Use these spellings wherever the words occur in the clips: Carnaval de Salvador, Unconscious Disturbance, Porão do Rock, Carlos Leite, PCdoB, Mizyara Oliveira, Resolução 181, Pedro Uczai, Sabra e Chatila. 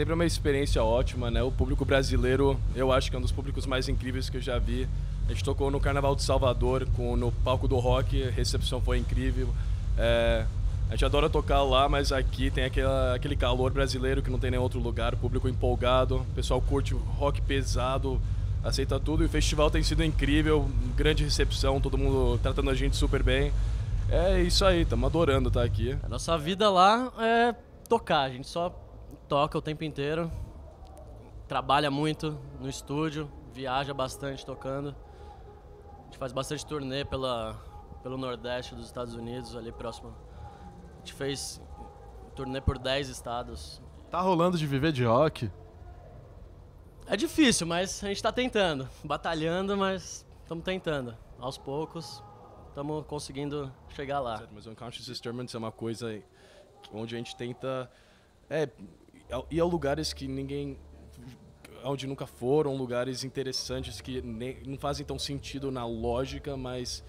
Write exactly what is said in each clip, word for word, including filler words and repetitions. sempre uma experiência ótima, né? O público brasileiro, eu acho que é um dos públicos mais incríveis que eu já vi. A gente tocou no Carnaval de Salvador, com, no Palco do Rock, a recepção foi incrível. É, a gente adora tocar lá, mas aqui tem aquela, aquele calor brasileiro que não tem em outro lugar, o público empolgado, o pessoal curte rock pesado, aceita tudo. E o festival tem sido incrível, grande recepção, todo mundo tratando a gente super bem. É isso aí, estamos adorando estar aqui. A nossa vida lá é tocar, a gente só toca o tempo inteiro, trabalha muito no estúdio, viaja bastante tocando. A gente faz bastante turnê pela, pelo Nordeste dos Estados Unidos, ali próximo. A gente fez turnê por dez estados. Tá rolando de viver de rock? É difícil, mas a gente tá tentando, batalhando, mas estamos tentando. Aos poucos, estamos conseguindo chegar lá. Mas o Unconscious Disturbance é uma coisa onde a gente tenta é, ir a lugares que ninguém... onde nunca foram, lugares interessantes que nem, não fazem tão sentido na lógica, mas,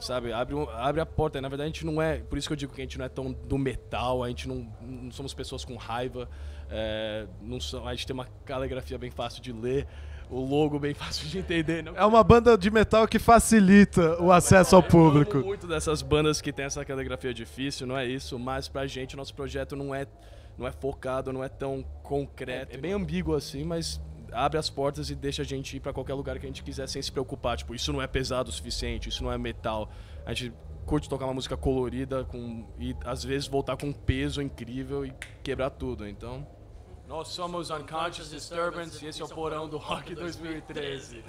sabe, abre, abre a porta. Na verdade, a gente não é... Por isso que eu digo que a gente não é tão do metal, a gente não, não somos pessoas com raiva, é, não so, a gente tem uma caligrafia bem fácil de ler, o logo bem fácil de entender. Não? É uma banda de metal que facilita o acesso ao público. Eu amo muito dessas bandas que tem essa caligrafia difícil, não é isso, mas pra gente, nosso projeto não é... não é focado, não é tão concreto. É, é bem ambíguo assim, mas abre as portas e deixa a gente ir pra qualquer lugar que a gente quiser sem se preocupar. Tipo, isso não é pesado o suficiente, isso não é metal. A gente curte tocar uma música colorida com, e às vezes voltar com um peso incrível e quebrar tudo, então... Nós somos Unconscious Disturbance e esse é o Porão do Rock dois mil e treze.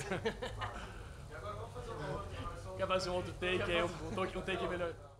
Quer fazer um outro take? Um take melhor?